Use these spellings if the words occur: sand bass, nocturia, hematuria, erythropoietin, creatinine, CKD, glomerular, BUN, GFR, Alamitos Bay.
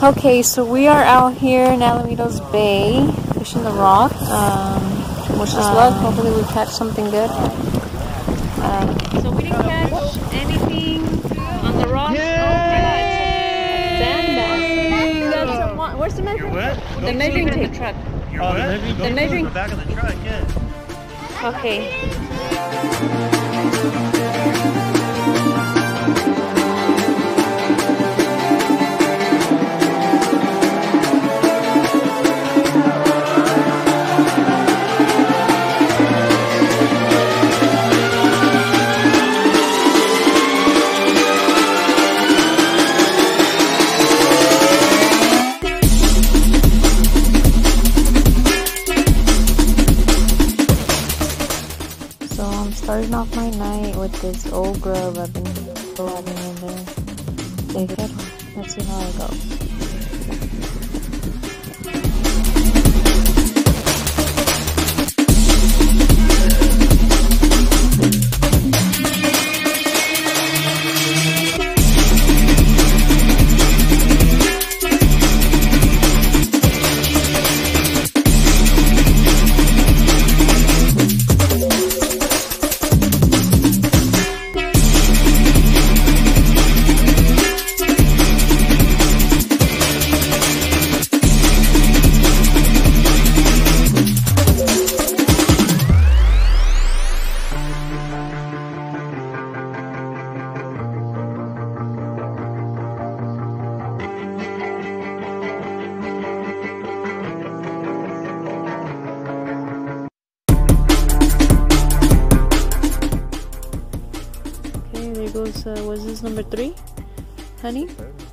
Okay, so we are out here in Alamitos Bay, fishing the rock. Wish us luck. Hopefully we catch something good. So we didn't catch anything on the rock. Sand bass. Where's the measuring truck? The measuring tape truck. The measuring tape. The back of the truck, yeah. Okay. So I'm starting off my night with this old grub I've been grabbing in there. Naked. Let's see how it goes. There goes, was this number 3, honey?